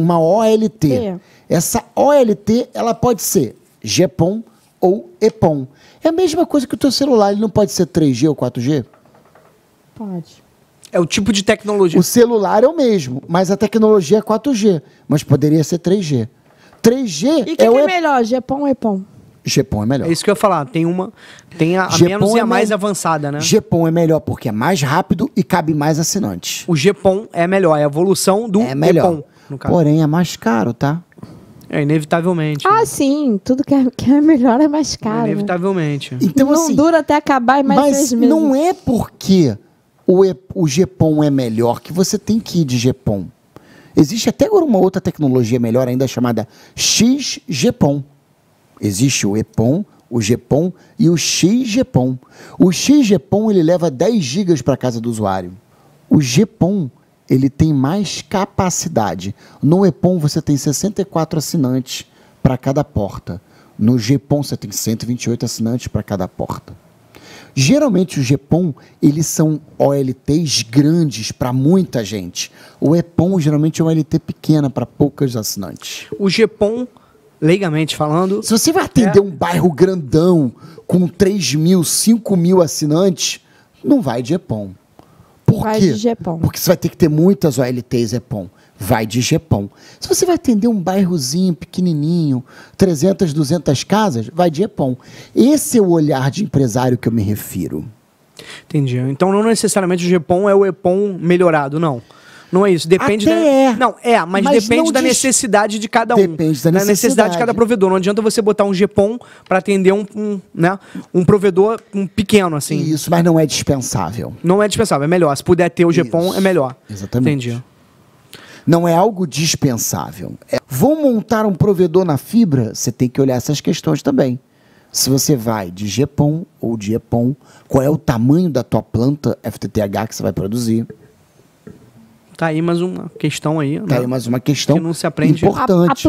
uma OLT. Essa OLT, ela pode ser GPON ou EPON. É a mesma coisa que o teu celular, ele não pode ser 3G ou 4G? Pode. É o tipo de tecnologia. O celular é o mesmo, mas a tecnologia é 4G, mas poderia ser 3G. 3G e que é melhor, GPON ou EPON? GPON é melhor. É isso que eu ia falar, tem a menos e a mais avançada, né? GPON é melhor porque é mais rápido e cabe mais assinantes. O GPON é melhor, é a evolução do EPON, no caso. Porém, é mais caro, tá? É, inevitavelmente. Ah, né? Sim, tudo que é melhor é mais caro. Inevitavelmente. Então, não assim, dura até acabar e mais 3 meses. Mas não é porque o GPON é melhor que você tem que ir de GPON. Existe até agora uma outra tecnologia melhor ainda chamada XGPON. Existe o EPON, o GPON e o XGPON. O XGPON, ele leva 10 GB para casa do usuário. O GPON, ele tem mais capacidade. No EPON, você tem 64 assinantes para cada porta. No GPON, você tem 128 assinantes para cada porta. Geralmente, o GPON, eles são OLTs grandes para muita gente. O EPON, geralmente, é uma OLT pequena para poucos assinantes. O GPON... leigamente falando... se você vai atender um bairro grandão, com 3 mil, 5 mil assinantes, não vai de EPON. Por quê? Vai de GPON. Porque você vai ter que ter muitas OLTs EPON. Vai de GPON. Se você vai atender um bairrozinho pequenininho, 300, 200 casas, vai de EPON. Esse é o olhar de empresário que eu me refiro. Entendi. Então não necessariamente o GPON é o EPON melhorado, não. Não é isso, depende da... Não, mas depende da necessidade de cada um. Depende da necessidade de cada provedor. Não adianta você botar um GPON para atender um provedor pequeno, assim. Isso, mas não é dispensável. Não é dispensável, é melhor. Se puder ter o GPON, é melhor. Exatamente. Entendi. Não é algo dispensável. Vou montar um provedor na fibra, você tem que olhar essas questões também. Se você vai de GPON ou de EPON, qual é o tamanho da tua planta FTTH que você vai produzir? Tá aí mais uma questão aí, né? Tá aí mais uma questão que não se aprende. Importante.